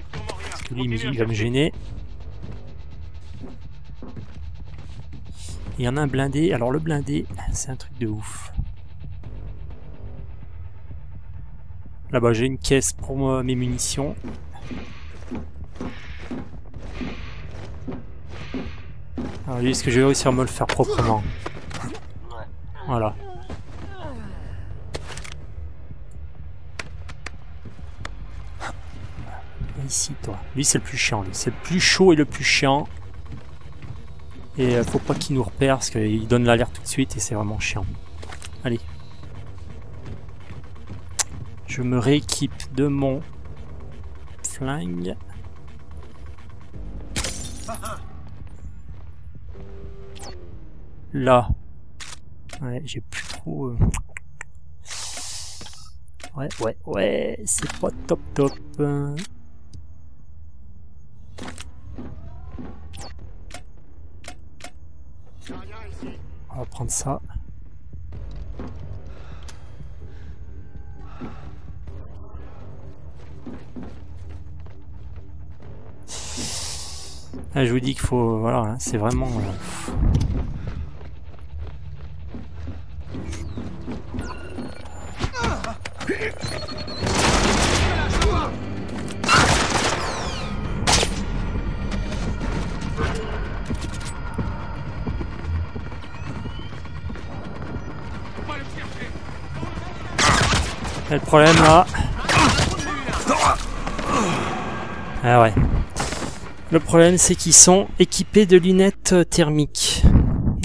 parce que lui, il va me gêner. Il y en a un blindé, alors le blindé, c'est un truc de ouf. Là-bas, j'ai une caisse pour moi, mes munitions. Alors lui, est-ce que je vais réussir à me le faire proprement? Voilà. Ici, toi. Lui, c'est le plus chiant, lui. C'est le plus chaud et le plus chiant. Et faut pas qu'il nous repère parce qu'il donne l'alerte tout de suite et c'est vraiment chiant. Allez. Je me rééquipe de mon flingue. Là. Ouais, j'ai plus trop... Euh... Ouais, ouais, ouais, c'est pas top top. Euh... On va prendre ça. Là, je vous dis qu'il faut... Voilà, hein, c'est vraiment... Euh... Et le problème là. Ah ouais. Le problème c'est qu'ils sont équipés de lunettes thermiques.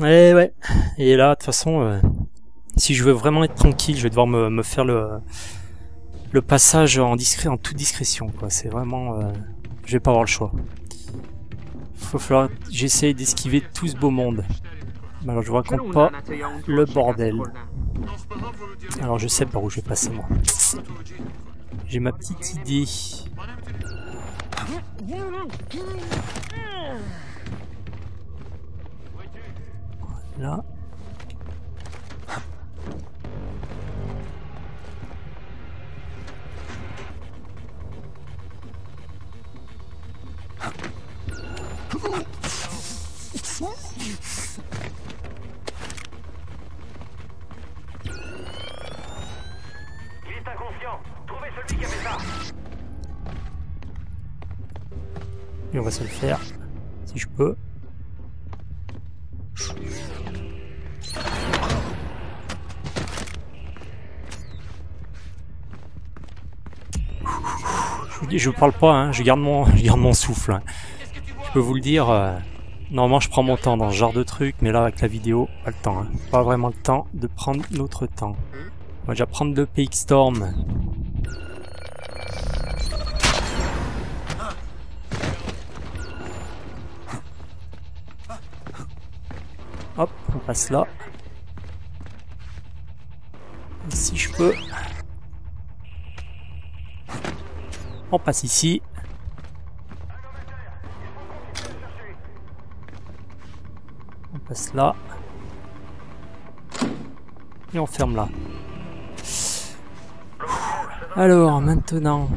Et ouais. Et là de toute façon, euh, si je veux vraiment être tranquille, je vais devoir me, me faire le le passage en discret, en toute discrétion quoi. C'est vraiment, euh, je vais pas avoir le choix. Faut falloir, j'essaie d'esquiver tout ce beau monde. Alors je vous raconte pas le bordel. Alors je sais par où je vais passer moi. J'ai ma petite idée. Voilà. Et on va se le faire, si je peux. Je vous dis, je parle pas, hein, je garde mon, je garde mon souffle. Hein. Je peux vous le dire, euh, normalement je prends mon temps dans ce genre de truc, mais là avec la vidéo, pas le temps. Hein. Pas vraiment le temps de prendre notre temps. On va déjà prendre le P X Storm. Hop, on passe là. Et si je peux. On passe ici. On passe là. Et on ferme là. Alors, maintenant...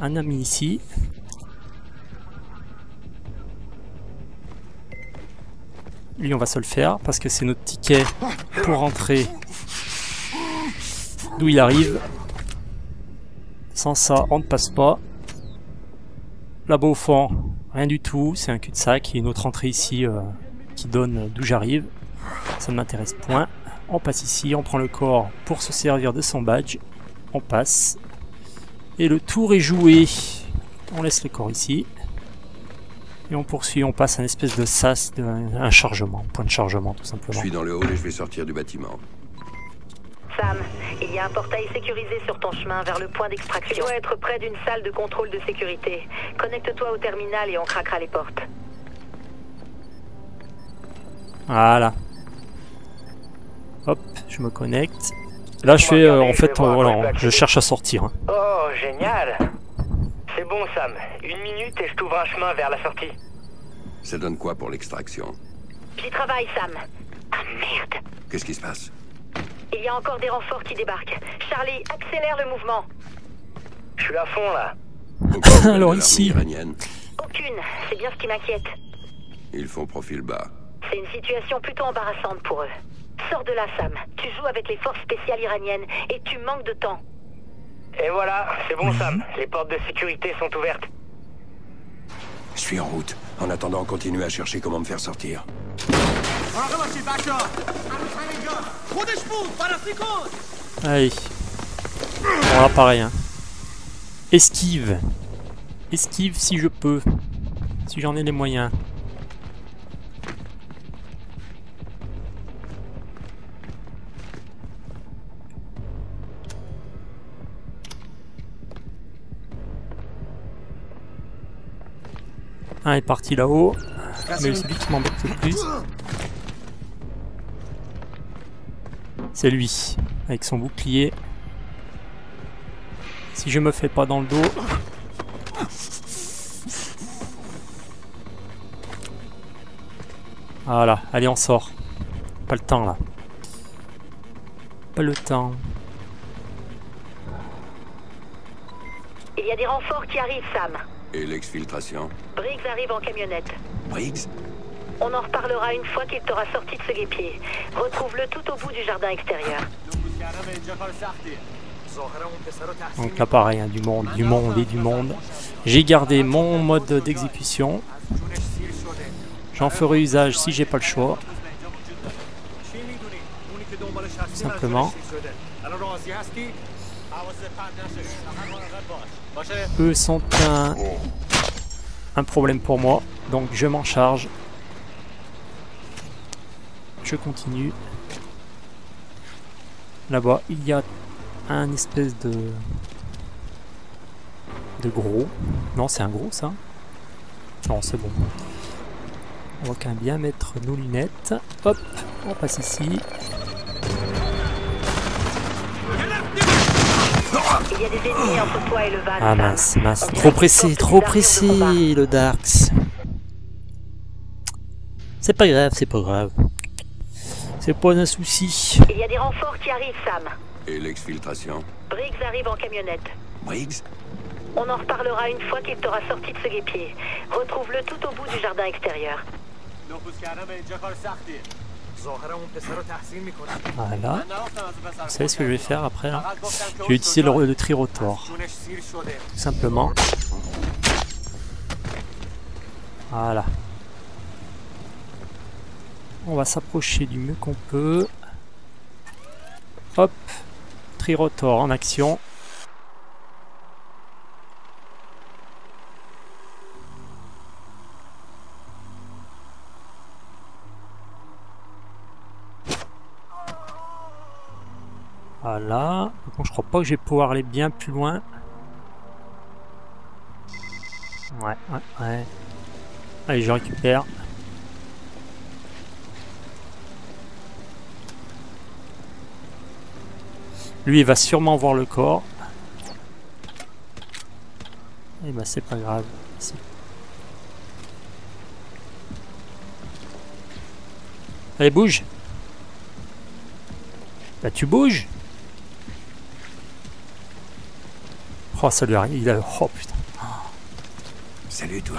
Un ami ici. Lui, on va se le faire parce que c'est notre ticket pour rentrer d'où il arrive. Sans ça, on ne passe pas. Là-bas au fond, rien du tout. C'est un cul-de-sac. Et une autre entrée ici euh, qui donne d'où j'arrive. Ça ne m'intéresse point. On passe ici, on prend le corps pour se servir de son badge. On passe. Et le tour est joué. On laisse le corps ici. Et on poursuit, on passe à une espèce de sas, de, un chargement, point de chargement tout simplement. Je suis dans le hall et je vais sortir du bâtiment. Sam, il y a un portail sécurisé sur ton chemin vers le point d'extraction. Tu dois être près d'une salle de contrôle de sécurité. Connecte-toi au terminal et on craquera les portes. Voilà. Hop, je me connecte. Là je fais, euh, en fait, euh, voilà, je cherche à sortir. Hein. Oh, génial! C'est bon Sam, une minute et je t'ouvre un chemin vers la sortie. Ça donne quoi pour l'extraction? J'y travaille Sam. Ah merde! Qu'est-ce qui se passe? Il y a encore des renforts qui débarquent. Charlie, accélère le mouvement. Je suis à fond là. Alors ici... Iranienne. Aucune, c'est bien ce qui m'inquiète. Ils font profil bas. C'est une situation plutôt embarrassante pour eux. Sors de là Sam, tu joues avec les forces spéciales iraniennes et tu manques de temps. Et voilà, c'est bon Sam, les portes de sécurité sont ouvertes. Je suis en route. En attendant, on continue à chercher comment me faire sortir. Allez. Bon là pareil hein. Esquive. Esquive si je peux. Si j'en ai les moyens. Un est parti là-haut, mais celui qui m'embête le plus, c'est lui, avec son bouclier. Si je me fais pas dans le dos... Voilà, allez on sort. Pas le temps là. Pas le temps. Il y a des renforts qui arrivent Sam. Et l'exfiltration? Briggs arrive en camionnette. Briggs? On en reparlera une fois qu'il t'aura sorti de ce guépier. Retrouve-le tout au bout du jardin extérieur. Donc là pareil, hein, du monde, du monde et du monde. J'ai gardé mon mode d'exécution. J'en ferai usage si j'ai pas le choix. Tout simplement. Eux sont un, un problème pour moi, donc je m'en charge. Je continue. Là-bas, il y a un espèce de de gros. Non, c'est un gros ça. Non, c'est bon. On va quand même bien mettre nos lunettes. Hop, on passe ici. Il y a des ennemis entre toi et le van. Ah mince, mince. Trop pressé, trop pressé le Darks. C'est pas grave, c'est pas grave. C'est pas un souci. Il y a des renforts qui arrivent, Sam. Et l'exfiltration? Briggs arrive en camionnette. Briggs? On en reparlera une fois qu'il t'aura sorti de ce guépier. Retrouve-le tout au bout du jardin extérieur. Voilà. Vous savez ce que je vais faire après hein? Je vais utiliser le, le trirotor. Tout simplement. Voilà. On va s'approcher du mieux qu'on peut. Hop. Trirotor en action. Voilà, bon, je crois pas que je vais pouvoir aller bien plus loin. Ouais, ouais, ouais. Allez, je récupère. Lui, il va sûrement voir le corps. Et bah, c'est pas grave. Allez, bouge. Bah, tu bouges. Oh, ça lui arrive, il a... Oh, putain. Salut, toi.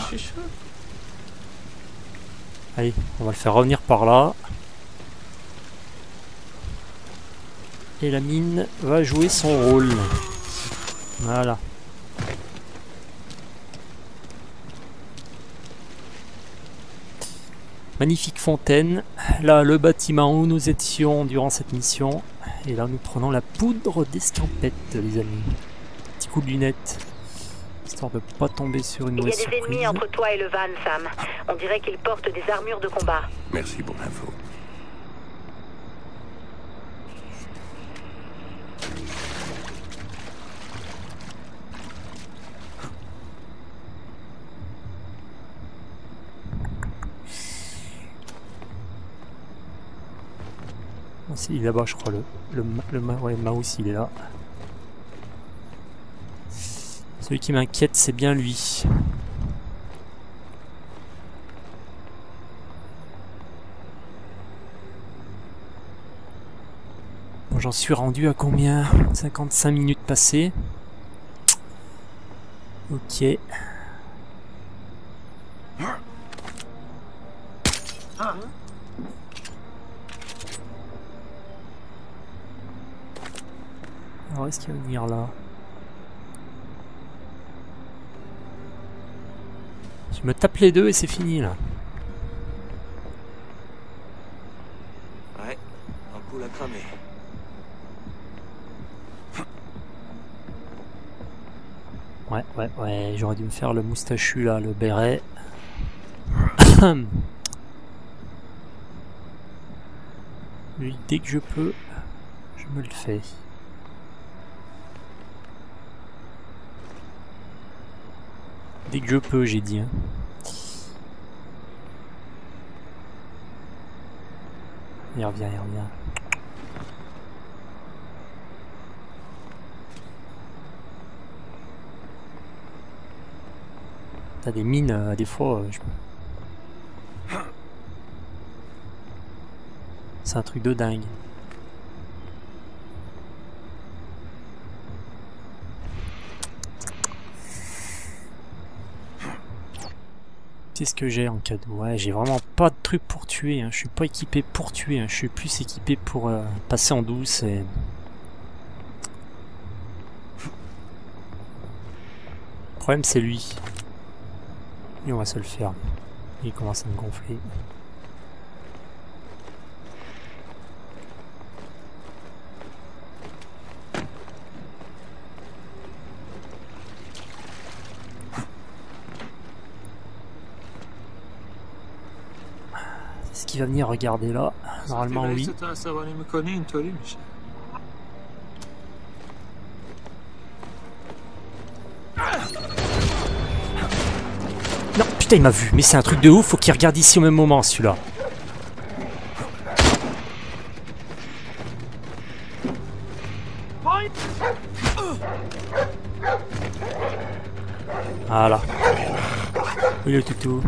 Allez, on va le faire revenir par là. Et la mine va jouer son rôle. Voilà. Magnifique fontaine. Là, le bâtiment où nous étions durant cette mission. Et là, nous prenons la poudre d'escampette, les amis. Petit coup de lunettes. Histoire de pas tomber sur une mauvaise surprise. Il y a des ennemis entre toi et le van, Sam. On dirait qu'ils portent des armures de combat. Merci pour l'info. Il est là-bas, je crois. Le, le, le, le ouais, mouse, il est là. Celui qui m'inquiète, c'est bien lui. Bon, j'en suis rendu à combien? cinquante-cinq minutes passées. Ok. Ah. Alors, est-ce qu'il va venir là? Je me tape les deux et c'est fini là. Ouais, un coup l'a cramé. Ouais, ouais, ouais, j'aurais dû me faire le moustachu là, le béret. Lui, dès que je peux, je me le fais. Dès que je peux, j'ai dit. Hein. Il revient, il revient. T'as des mines, euh, des fois. Euh, je... C'est un truc de dingue. Qu'est-ce que j'ai en cadeau? Ouais, j'ai vraiment pas de truc pour tuer, hein. Je suis pas équipé pour tuer, hein. Je suis plus équipé pour euh, passer en douce et... Le problème c'est lui. Et on va se le faire. Il commence à me gonfler. Qui va venir regarder là, normalement oui. Non putain, il m'a vu, mais c'est un truc de ouf, faut qu'il regarde ici au même moment celui-là. Voilà. Oui le toutou.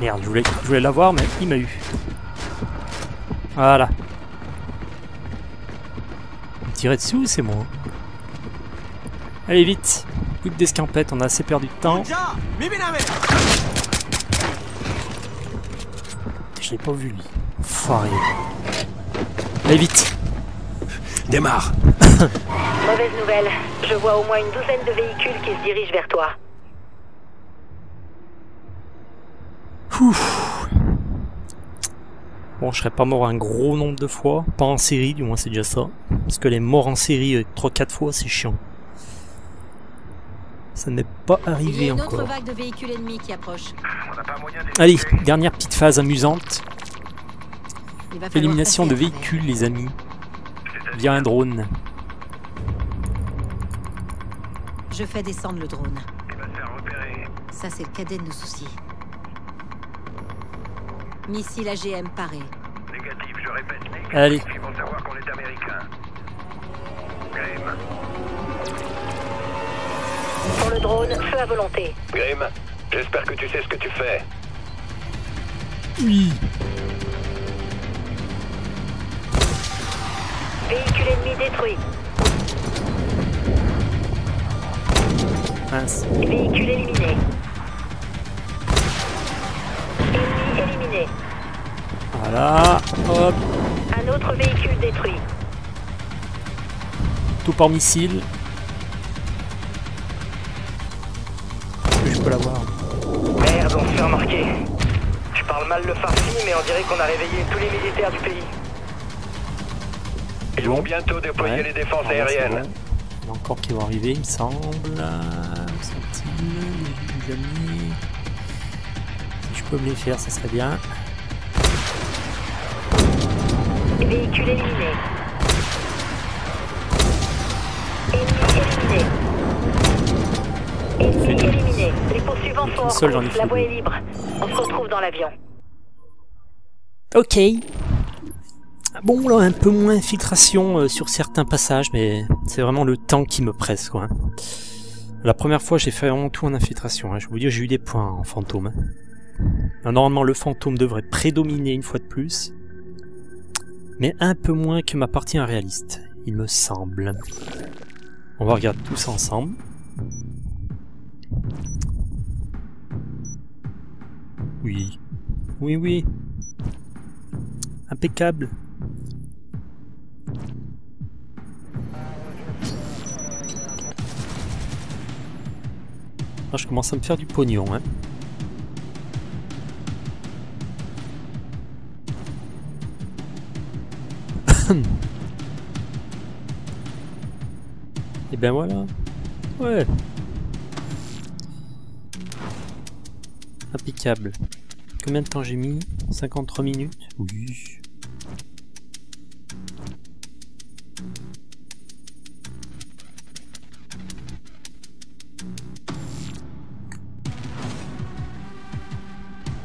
Merde, je voulais, je voulais l'avoir, mais il m'a eu. Voilà. On me tirait dessus ou c'est moi? Allez, vite. Coup d'escampette, on a assez perdu de temps. Je l'ai pas vu, lui. Enfoiré. Allez, vite. Démarre. Mauvaise nouvelle. Je vois au moins une douzaine de véhicules qui se dirigent vers toi. Ouf. Bon, je serais pas mort un gros nombre de fois, pas en série, du moins c'est déjà ça. Parce que les morts en série trois quatre fois, c'est chiant. Ça n'est pas arrivé encore. Il y a une autre vague de véhicules ennemis qui approche. On a pas moyen d'éviter. Allez, dernière petite phase amusante. Élimination de véhicules, les amis. Via un drone. Je fais descendre le drone. Il va se faire repérer. Ça, c'est le cadet de nos soucis. Missile A G M paré. Négatif, je répète, négatif. Allez. Ils vont savoir qu'on est américain. Grimm. Pour le drone, feu à volonté. Grimm, j'espère que tu sais ce que tu fais. Oui. Véhicule ennemi détruit. Mince. Véhicule éliminé. Éliminé. Voilà, hop. Un autre véhicule détruit. Tout par missile. l'avoir. Merde, on se fait remarquer. Je parle mal le farsi, mais on dirait qu'on a réveillé tous les militaires du pays. Ils vont bientôt déployer ouais. les défenses ouais, aériennes. Il y en a encore qui vont arriver, il me semble. Sont-ils les amis? Si je peux me les faire, ça serait bien. Véhicule éliminé. Ennemi éliminé. Ennemi éliminé. Les poursuivants sont en course. La voie est libre. On se retrouve dans l'avion. Ok. Bon, là, un peu moins filtration euh, sur certains passages, mais c'est vraiment le temps qui me presse, quoi. Hein. La première fois, j'ai fait vraiment tout en infiltration. Hein. Je vous dis, j'ai eu des points en fantôme. Hein. Alors, normalement, le fantôme devrait prédominer une fois de plus, mais un peu moins que ma partie réaliste, il me semble. On va regarder tout ça ensemble. Oui. Oui, oui. Impeccable. Là, je commence à me faire du pognon, hein. Et ben voilà. Ouais. Impeccable. Combien de temps j'ai mis? cinquante-trois minutes? Oui.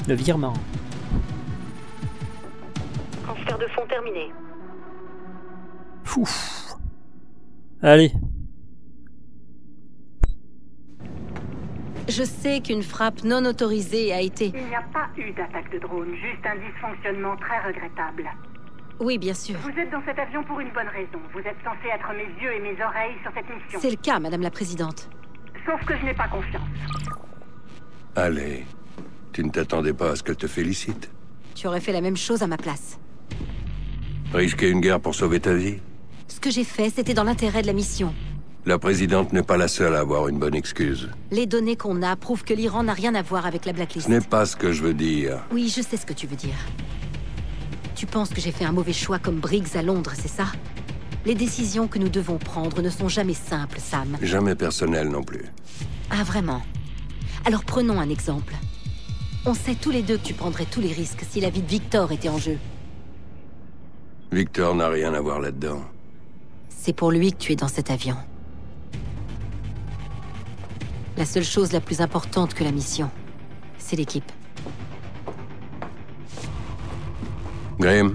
Le virement. Transfert de fonds terminé. Fouf. Allez. Je sais qu'une frappe non autorisée a été... Il n'y a pas eu d'attaque de drone, juste un dysfonctionnement très regrettable. Oui, bien sûr. Vous êtes dans cet avion pour une bonne raison. Vous êtes censé être mes yeux et mes oreilles sur cette mission. C'est le cas, Madame la Présidente. Sauf que je n'ai pas confiance. Allez. Tu ne t'attendais pas à ce qu'elle te félicite. Tu aurais fait la même chose à ma place. Risquer une guerre pour sauver ta vie? Ce que j'ai fait, c'était dans l'intérêt de la mission. La présidente n'est pas la seule à avoir une bonne excuse. Les données qu'on a prouvent que l'Iran n'a rien à voir avec la blacklist. Ce n'est pas ce que je veux dire. Oui, je sais ce que tu veux dire. Tu penses que j'ai fait un mauvais choix comme Briggs à Londres, c'est ça? Les décisions que nous devons prendre ne sont jamais simples, Sam. Jamais personnelles non plus. Ah, vraiment? Alors prenons un exemple. On sait tous les deux que tu prendrais tous les risques si la vie de Victor était en jeu. Victor n'a rien à voir là-dedans. C'est pour lui que tu es dans cet avion. La seule chose la plus importante que la mission, c'est l'équipe. Grimm.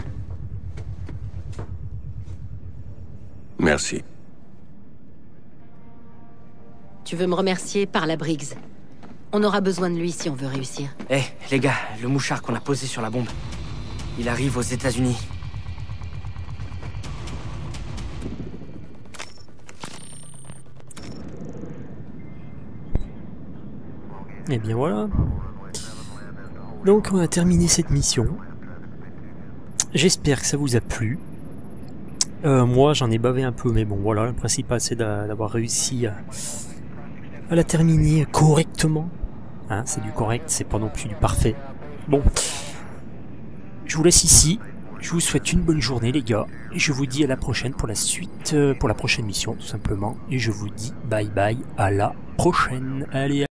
Merci. Tu veux me remercier par la Briggs. On aura besoin de lui si on veut réussir. Eh, hey, les gars, le mouchard qu'on a posé sur la bombe, il arrive aux États-Unis. Et bien voilà. Donc on a terminé cette mission. J'espère que ça vous a plu. Euh, moi j'en ai bavé un peu, mais bon voilà, le principal c'est d'avoir réussi à, à la terminer correctement. Hein, c'est du correct, c'est pas non plus du parfait. Bon, je vous laisse ici, je vous souhaite une bonne journée les gars, et je vous dis à la prochaine pour la suite, euh, pour la prochaine mission tout simplement, et je vous dis bye bye à la prochaine. Allez.